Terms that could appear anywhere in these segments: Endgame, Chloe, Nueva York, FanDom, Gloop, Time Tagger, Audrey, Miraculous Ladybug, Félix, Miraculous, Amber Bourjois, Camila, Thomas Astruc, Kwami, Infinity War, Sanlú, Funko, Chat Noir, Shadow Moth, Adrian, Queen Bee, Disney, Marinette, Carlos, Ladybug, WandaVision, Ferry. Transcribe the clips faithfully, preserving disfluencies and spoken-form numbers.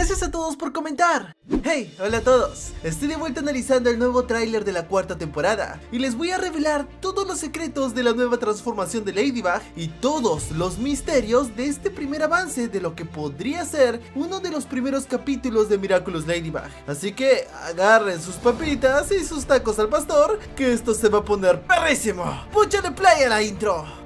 Gracias a todos por comentar. Hey, hola a todos. Estoy de vuelta analizando el nuevo tráiler de la cuarta temporada y les voy a revelar todos los secretos de la nueva transformación de Ladybug y todos los misterios de este primer avance de lo que podría ser uno de los primeros capítulos de Miraculous Ladybug. Así que agarren sus papitas y sus tacos al pastor, que esto se va a poner perrísimo. ¡Púchale play a la intro!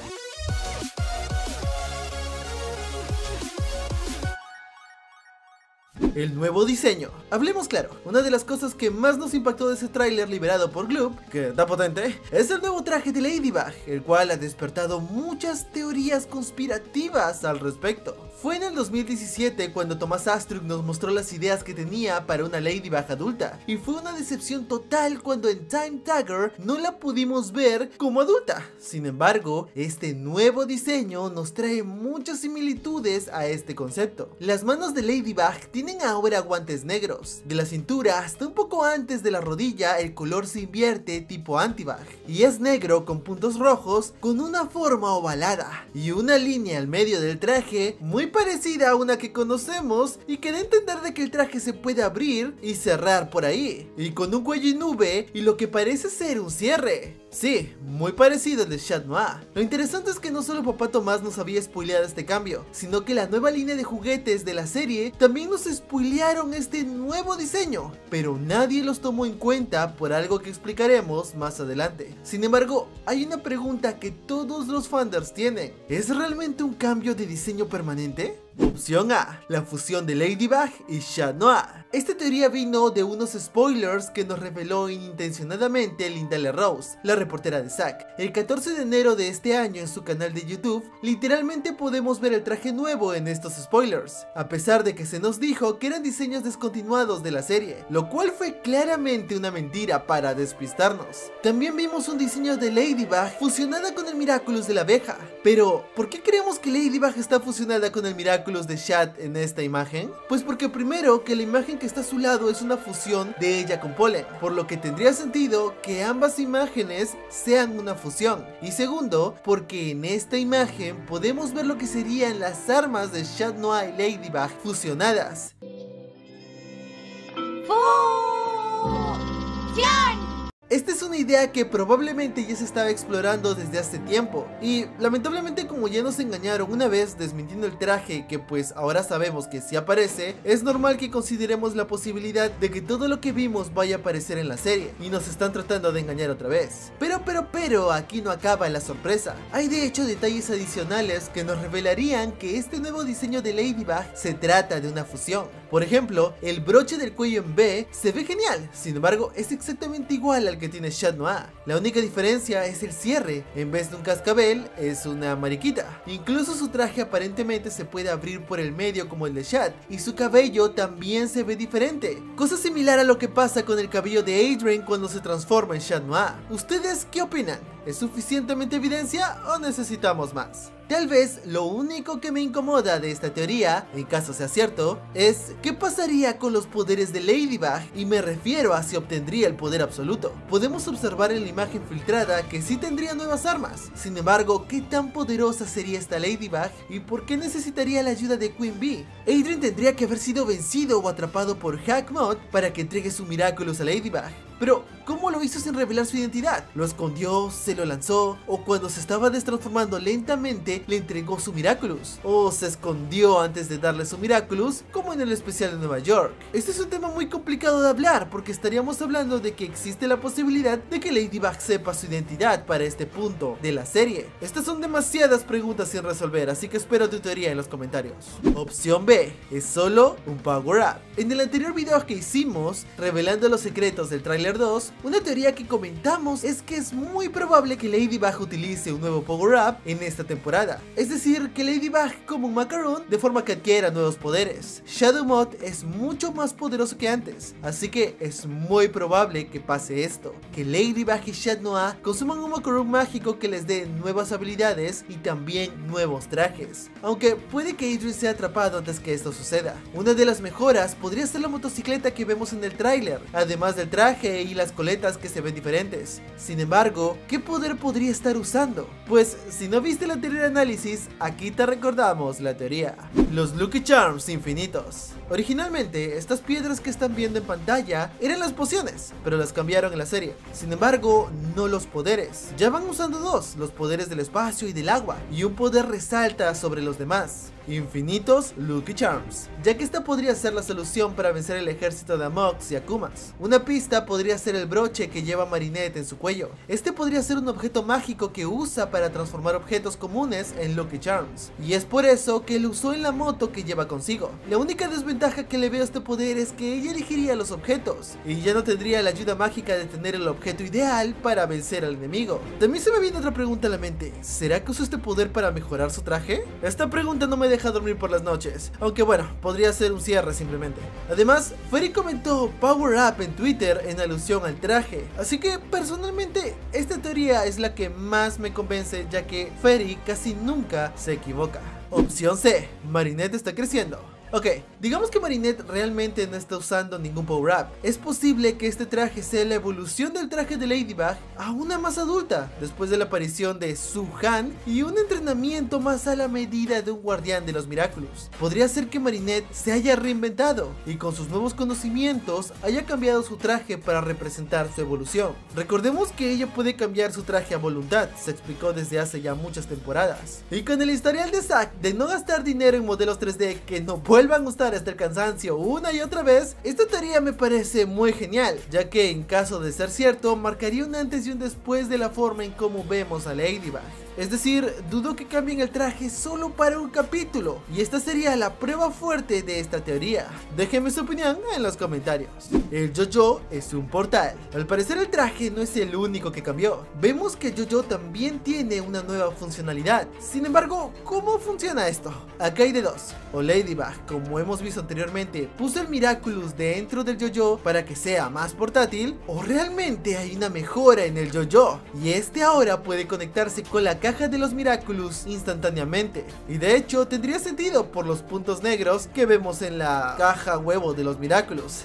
El nuevo diseño. Hablemos claro, una de las cosas que más nos impactó de ese tráiler liberado por Gloop, que está potente, es el nuevo traje de Ladybug, el cual ha despertado muchas teorías conspirativas al respecto. Fue en el dos mil diecisiete cuando Thomas Astruc nos mostró las ideas que tenía para una Ladybug adulta, y fue una decepción total cuando en Time Tagger no la pudimos ver como adulta. Sin embargo, este nuevo diseño nos trae muchas similitudes a este concepto. Las manos de Ladybug tienen ahora guantes negros. De la cintura hasta un poco antes de la rodilla el color se invierte tipo antibug y es negro con puntos rojos con una forma ovalada y una línea al medio del traje muy parecida a una que conocemos y que da a entender de que el traje se puede abrir y cerrar por ahí y con un cuello y nube y lo que parece ser un cierre. Sí, muy parecido al de Chat Noir. Lo interesante es que no solo papá Tomás nos había spoileado este cambio, sino que la nueva línea de juguetes de la serie también nos spoilearon este nuevo diseño, pero nadie los tomó en cuenta por algo que explicaremos más adelante. Sin embargo, hay una pregunta que todos los fanders tienen. ¿Es realmente un cambio de diseño permanente? Opción A, la fusión de Ladybug y Chat Noir. Esta teoría vino de unos spoilers que nos reveló inintencionadamente Linda Lerose, la reportera de Zack. El catorce de enero de este año en su canal de YouTube, literalmente podemos ver el traje nuevo en estos spoilers, a pesar de que se nos dijo que eran diseños descontinuados de la serie, lo cual fue claramente una mentira para despistarnos. También vimos un diseño de Ladybug fusionada con el Miraculous de la abeja. Pero, ¿por qué creemos que Ladybug está fusionada con el Miraculous de Chat en esta imagen? Pues porque primero que la imagen que está a su lado es una fusión de ella con Polen, por lo que tendría sentido que ambas imágenes sean una fusión, y segundo porque en esta imagen podemos ver lo que serían las armas de Chat Noir y Ladybug fusionadas. ¡Fusión! Esta es una idea que probablemente ya se estaba explorando desde hace tiempo y lamentablemente, como ya nos engañaron una vez desmintiendo el traje, que pues ahora sabemos que sí aparece, es normal que consideremos la posibilidad de que todo lo que vimos vaya a aparecer en la serie y nos están tratando de engañar otra vez. Pero pero pero aquí no acaba la sorpresa. Hay de hecho detalles adicionales que nos revelarían que este nuevo diseño de Ladybug se trata de una fusión. Por ejemplo, el broche del cuello en B se ve genial, sin embargo es exactamente igual al que Que tiene Chat Noir. La única diferencia es el cierre, en vez de un cascabel es una mariquita. Incluso su traje aparentemente se puede abrir por el medio como el de Chat, y su cabello también se ve diferente, cosa similar a lo que pasa con el cabello de Adrian cuando se transforma en Chat Noir. ¿Ustedes qué opinan? ¿Es suficientemente evidencia o necesitamos más? Tal vez lo único que me incomoda de esta teoría, en caso sea cierto, es ¿qué pasaría con los poderes de Ladybug? Y me refiero a si obtendría el poder absoluto. Podemos observar en la imagen filtrada que sí tendría nuevas armas. Sin embargo, ¿qué tan poderosa sería esta Ladybug? ¿Y por qué necesitaría la ayuda de Queen Bee? Adrian tendría que haber sido vencido o atrapado por Hackmod para que entregue su Miraculous a Ladybug. Pero, ¿cómo lo hizo sin revelar su identidad? ¿Lo escondió? ¿Se lo lanzó? ¿O cuando se estaba destransformando lentamente le entregó su Miraculous? ¿O se escondió antes de darle su Miraculous, como en el especial de Nueva York? Este es un tema muy complicado de hablar, porque estaríamos hablando de que existe la posibilidad de que Ladybug sepa su identidad para este punto de la serie. Estas son demasiadas preguntas sin resolver, así que espero tu teoría en los comentarios. Opción B, es solo un power up. En el anterior video que hicimos, revelando los secretos del tráiler dos, una teoría que comentamos es que es muy probable que Ladybug utilice un nuevo power-up en esta temporada. Es decir, que Ladybug como un macaron de forma que adquiera nuevos poderes. Shadow Moth es mucho más poderoso que antes, así que es muy probable que pase esto. Que Ladybug y Chat Noir consuman un macaron mágico que les dé nuevas habilidades y también nuevos trajes. Aunque puede que Adrian sea atrapado antes que esto suceda. Una de las mejoras podría ser la motocicleta que vemos en el tráiler, además del traje y las coletas que se ven diferentes. Sin embargo, ¿qué poder podría estar usando? Pues si no viste el anterior análisis, aquí te recordamos la teoría. Los Lucky Charms infinitos. Originalmente, estas piedras que están viendo en pantalla eran las pociones, pero las cambiaron en la serie. Sin embargo, no los poderes. Ya van usando dos, los poderes del espacio y del agua, y un poder resalta sobre los demás. Infinitos Lucky Charms, ya que esta podría ser la solución para vencer el ejército de Amoks y Akumas. Una pista podría ser el broche que lleva Marinette en su cuello. Este podría ser un objeto mágico que usa para transformar objetos comunes en Lucky Charms, y es por eso que lo usó en la moto que lleva consigo. La única desventaja que le veo a este poder es que ella elegiría los objetos, y ya no tendría la ayuda mágica de tener el objeto ideal para vencer al enemigo. También se me viene otra pregunta a la mente: ¿será que usó este poder para mejorar su traje? Esta pregunta no me deja dormir por las noches, aunque bueno, podría ser un cierre simplemente. Además, Ferry comentó Power Up en Twitter en alusión al traje, así que personalmente esta teoría es la que más me convence, ya que Ferry casi nunca se equivoca. Opción C: Marinette está creciendo. Ok, digamos que Marinette realmente no está usando ningún power-up. Es posible que este traje sea la evolución del traje de Ladybug a una más adulta, después de la aparición de Suhan y un entrenamiento más a la medida de un guardián de los Miraculous. Podría ser que Marinette se haya reinventado y con sus nuevos conocimientos haya cambiado su traje para representar su evolución. Recordemos que ella puede cambiar su traje a voluntad, se explicó desde hace ya muchas temporadas. Y con el historial de Zack de no gastar dinero en modelos tres D que no puede vuelvan a gustar hasta el cansancio una y otra vez, esta teoría me parece muy genial, ya que en caso de ser cierto, marcaría un antes y un después de la forma en cómo vemos a Ladybug. Es decir, dudo que cambien el traje solo para un capítulo, y esta sería la prueba fuerte de esta teoría. Déjenme su opinión en los comentarios. El Jojo es un portal. Al parecer el traje no es el único que cambió. Vemos que Jojo también tiene una nueva funcionalidad. Sin embargo, ¿cómo funciona esto? Acá hay de dos: o Ladybug, como hemos visto anteriormente, puso el Miraculous dentro del Jojo para que sea más portátil, o realmente hay una mejora en el Jojo, y este ahora puede conectarse con la caja de los Miraculous instantáneamente, y de hecho tendría sentido por los puntos negros que vemos en la caja huevo de los Miraculous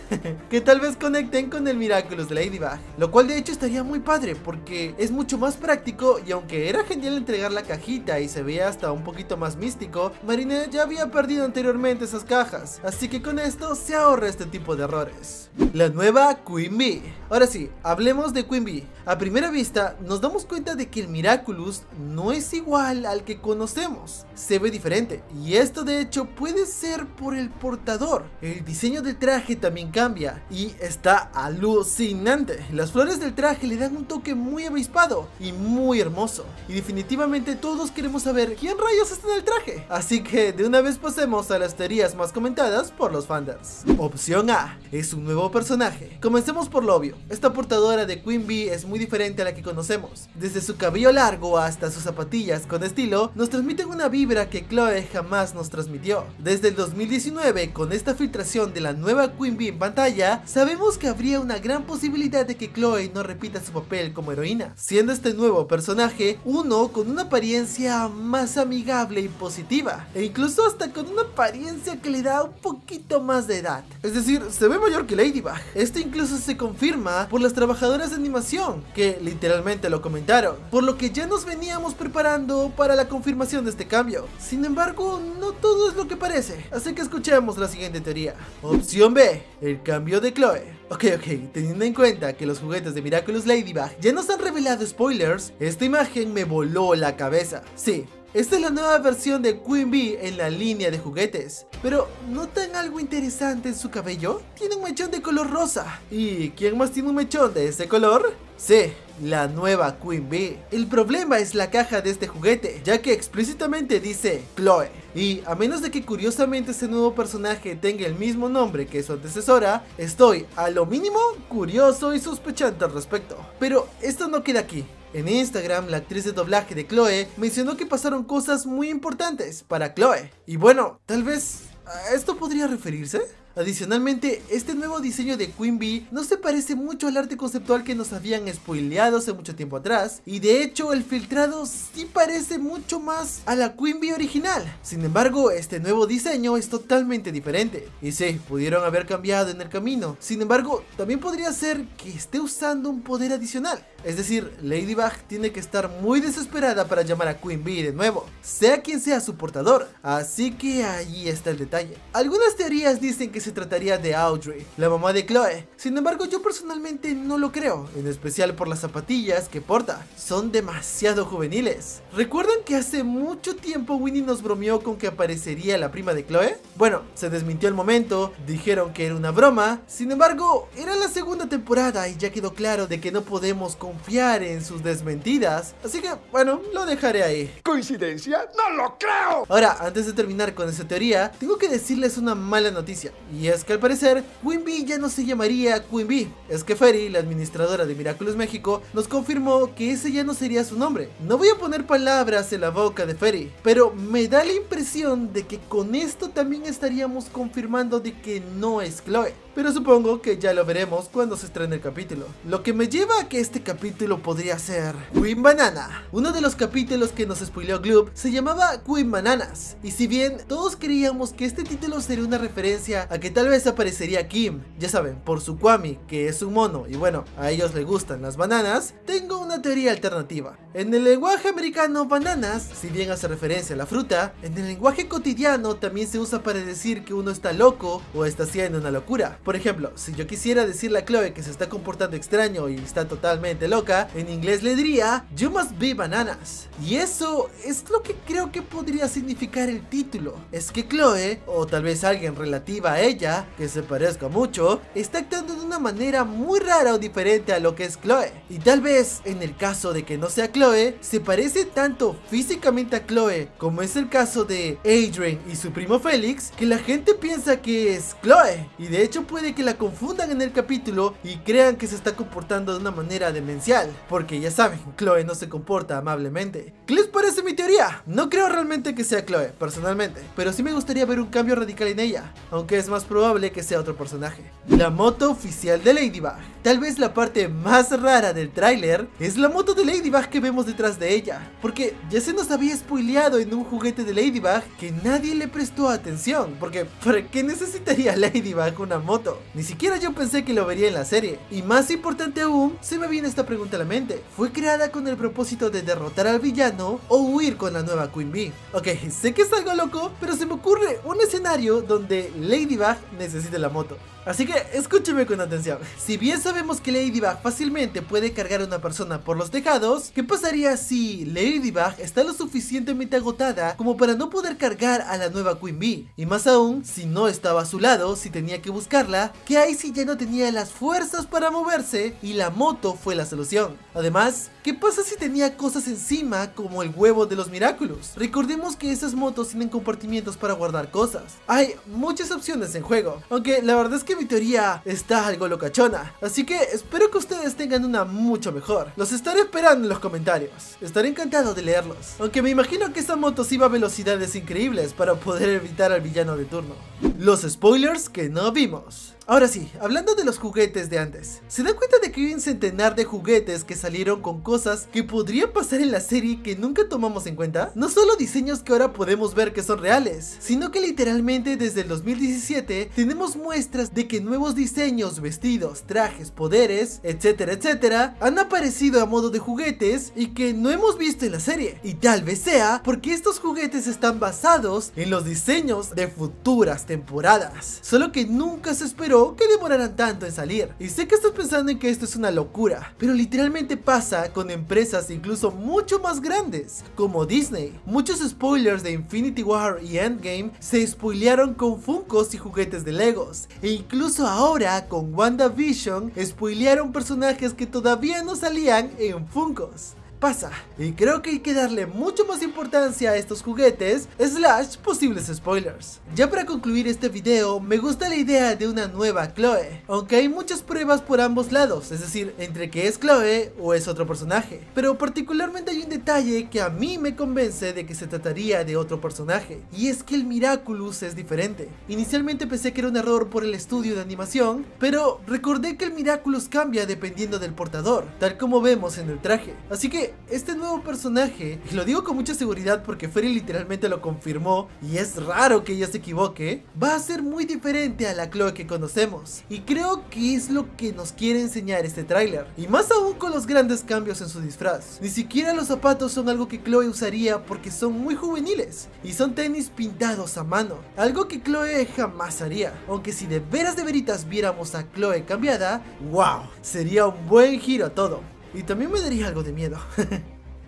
que tal vez conecten con el Miraculous de Ladybug, lo cual de hecho estaría muy padre porque es mucho más práctico. Y aunque era genial entregar la cajita y se veía hasta un poquito más místico, Marinette ya había perdido anteriormente esas cajas, así que con esto se ahorra este tipo de errores. La nueva Queen Bee. Ahora sí, hablemos de Queen Bee. A primera vista nos damos cuenta de que el Miraculous no es igual al que conocemos, se ve diferente, y esto de hecho puede ser por el portador. El diseño del traje también cambia y está alucinante. Las flores del traje le dan un toque muy avispado y muy hermoso, y definitivamente todos queremos saber quién rayos está en el traje, así que de una vez pasemos a las teorías más comentadas por los fandoms. Opción A: es un nuevo personaje. Comencemos por lo obvio, esta portadora de Queen Bee es muy diferente a la que conocemos. Desde su cabello largo hasta sus zapatillas con estilo nos transmiten una vibra que Chloe jamás nos transmitió. Desde el dos mil diecinueve, con esta filtración de la nueva Queen Bee en pantalla, sabemos que habría una gran posibilidad de que Chloe no repita su papel como heroína, siendo este nuevo personaje uno con una apariencia más amigable y positiva, e incluso hasta con una apariencia que le da un poquito más de edad, es decir, se ve mayor que Ladybug. Esto incluso se confirma por las trabajadoras de animación, que literalmente lo comentaron, por lo que ya nos venía preparando para la confirmación de este cambio. Sin embargo, no todo es lo que parece, así que escuchemos la siguiente teoría. Opción B: el cambio de Chloe. Ok, ok, teniendo en cuenta que los juguetes de Miraculous Ladybug ya nos han revelado spoilers, esta imagen me voló la cabeza. Sí, esta es la nueva versión de Queen Bee en la línea de juguetes. Pero ¿notan algo interesante en su cabello? Tiene un mechón de color rosa. ¿Y quién más tiene un mechón de ese color? Sí, la nueva Queen Bee. El problema es la caja de este juguete, ya que explícitamente dice Chloe, y a menos de que curiosamente este nuevo personaje tenga el mismo nombre que su antecesora, estoy a lo mínimo curioso y sospechante al respecto. Pero esto no queda aquí. En Instagram, la actriz de doblaje de Chloe mencionó que pasaron cosas muy importantes para Chloe, y bueno, tal vez ¿a esto podría referirse? Adicionalmente, este nuevo diseño de Queen Bee no se parece mucho al arte conceptual que nos habían spoileado hace mucho tiempo atrás, y de hecho el filtrado sí parece mucho más a la Queen Bee original. Sin embargo, este nuevo diseño es totalmente diferente, y sí, pudieron haber cambiado en el camino. Sin embargo, también podría ser que esté usando un poder adicional, es decir, Ladybug tiene que estar muy desesperada para llamar a Queen Bee de nuevo, sea quien sea su portador, así que ahí está el detalle. Algunas teorías dicen que se trataría de Audrey, la mamá de Chloe. Sin embargo, yo personalmente no lo creo, en especial por las zapatillas que porta, son demasiado juveniles. ¿Recuerdan que hace mucho tiempo Winnie nos bromeó con que aparecería la prima de Chloe? Bueno, se desmintió al momento, dijeron que era una broma. Sin embargo, era la segunda temporada y ya quedó claro de que no podemos confiar en sus desmentidas, así que bueno, lo dejaré ahí. ¿Coincidencia? ¡No lo creo! Ahora, antes de terminar con esa teoría, tengo que decirles una mala noticia, y es que al parecer Queen Bee ya no se llamaría Queen Bee. Es que Ferry, la administradora de Miraculous México, nos confirmó que ese ya no sería su nombre. No voy a poner palabras en la boca de Ferry, pero me da la impresión de que con esto también estaríamos confirmando de que no es Chloe. Pero supongo que ya lo veremos cuando se estrene el capítulo. Lo que me lleva a que este capítulo podría ser Queen Banana. Uno de los capítulos que nos spoileó Gloop se llamaba Queen Bananas. Y si bien todos creíamos que este título sería una referencia a que tal vez aparecería Kim, ya saben, por su Kwami, que es un mono, y bueno, a ellos les gustan las bananas, tengo una teoría alternativa. En el lenguaje americano, bananas, si bien hace referencia a la fruta, en el lenguaje cotidiano también se usa para decir que uno está loco o está haciendo una locura. Por ejemplo, si yo quisiera decirle a Chloe que se está comportando extraño y está totalmente loca, en inglés le diría "You must be bananas". Y eso es lo que creo que podría significar el título. Es que Chloe, o tal vez alguien relativa a ella, que se parezca mucho, está actuando de una manera muy rara o diferente a lo que es Chloe. Y tal vez, en el caso de que no sea Chloe, se parece tanto físicamente a Chloe, como es el caso de Adrian y su primo Félix, que la gente piensa que es Chloe. Y de hecho puede de que la confundan en el capítulo y crean que se está comportando de una manera demencial, porque ya saben, Chloe no se comporta amablemente. ¿Qué les parece mi teoría? No creo realmente que sea Chloe, personalmente, pero sí me gustaría ver un cambio radical en ella, aunque es más probable que sea otro personaje. La moto oficial de Ladybug. Tal vez la parte más rara del tráiler es la moto de Ladybug que vemos detrás de ella, porque ya se nos había spoileado en un juguete de Ladybug que nadie le prestó atención, porque ¿para qué necesitaría Ladybug una moto? Ni siquiera yo pensé que lo vería en la serie. Y más importante aún, se me viene esta pregunta a la mente: ¿fue creada con el propósito de derrotar al villano o huir con la nueva Queen Bee? Ok, sé que es algo loco, pero se me ocurre un escenario donde Ladybug necesite la moto. Así que escúcheme con atención. Si bien sabemos que Ladybug fácilmente puede cargar a una persona por los tejados, ¿qué pasaría si Ladybug está lo suficientemente agotada como para no poder cargar a la nueva Queen Bee? Y más aún, si no estaba a su lado, si tenía que buscarla, que ahí sí ya no tenía las fuerzas para moverse y la moto fue la solución. Además, ¿qué pasa si tenía cosas encima como el huevo de los Miraculous? Recordemos que esas motos tienen compartimientos para guardar cosas. Hay muchas opciones en juego, aunque la verdad es que Que mi teoría está algo locachona, así que espero que ustedes tengan una mucho mejor. Los estaré esperando en los comentarios, estaré encantado de leerlos, aunque me imagino que esta moto sí va a velocidades increíbles para poder evitar al villano de turno. Los spoilers que no vimos. Ahora sí, hablando de los juguetes de antes, ¿se dan cuenta de que hay un centenar de juguetes que salieron con cosas que podrían pasar en la serie que nunca tomamos en cuenta? No solo diseños que ahora podemos ver que son reales, sino que literalmente desde el dos mil diecisiete tenemos muestras de que nuevos diseños, vestidos, trajes, poderes, etcétera, etcétera, han aparecido a modo de juguetes y que no hemos visto en la serie. Y tal vez sea porque estos juguetes están basados en los diseños de futuras temporadas, solo que nunca se esperó que demoraran tanto en salir. Y sé que estás pensando en que esto es una locura, pero literalmente pasa con empresas incluso mucho más grandes, como Disney. Muchos spoilers de Infinity War y Endgame se spoilearon con Funkos y juguetes de Legos, e incluso ahora con WandaVision spoilearon personajes que todavía no salían en Funkos. pasa. Y creo que hay que darle mucho más importancia a estos juguetes slash posibles spoilers. Ya para concluir este video, me gusta la idea de una nueva Chloe, aunque hay muchas pruebas por ambos lados, es decir, entre que es Chloe o es otro personaje. Pero particularmente hay un detalle que a mí me convence de que se trataría de otro personaje, y es que el Miraculous es diferente. Inicialmente pensé que era un error por el estudio de animación, pero recordé que el Miraculous cambia dependiendo del portador, tal como vemos en el traje. Así que este nuevo personaje, y lo digo con mucha seguridad porque Ferry literalmente lo confirmó, y es raro que ella se equivoque, va a ser muy diferente a la Chloe que conocemos. Y creo que es lo que nos quiere enseñar este tráiler, y más aún con los grandes cambios en su disfraz. Ni siquiera los zapatos son algo que Chloe usaría porque son muy juveniles, y son tenis pintados a mano, algo que Chloe jamás haría. Aunque si de veras de veritas viéramos a Chloe cambiada, wow, sería un buen giro a todo. Y también me daría algo de miedo.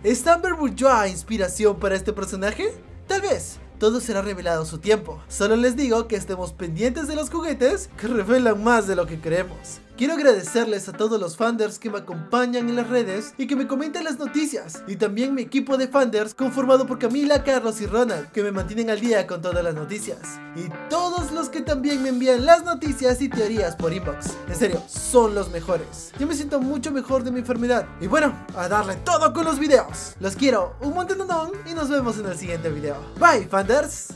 ¿Es Amber Bourjois inspiración para este personaje? Tal vez. Todo será revelado a su tiempo. Solo les digo que estemos pendientes de los juguetes que revelan más de lo que creemos. Quiero agradecerles a todos los fanders que me acompañan en las redes y que me comentan las noticias, y también mi equipo de fanders conformado por Camila, Carlos y Ronald, que me mantienen al día con todas las noticias, y todos los que también me envían las noticias y teorías por inbox. En serio, son los mejores. Yo me siento mucho mejor de mi enfermedad. Y bueno, a darle todo con los videos. Los quiero un montón y nos vemos en el siguiente video. Bye, fanders.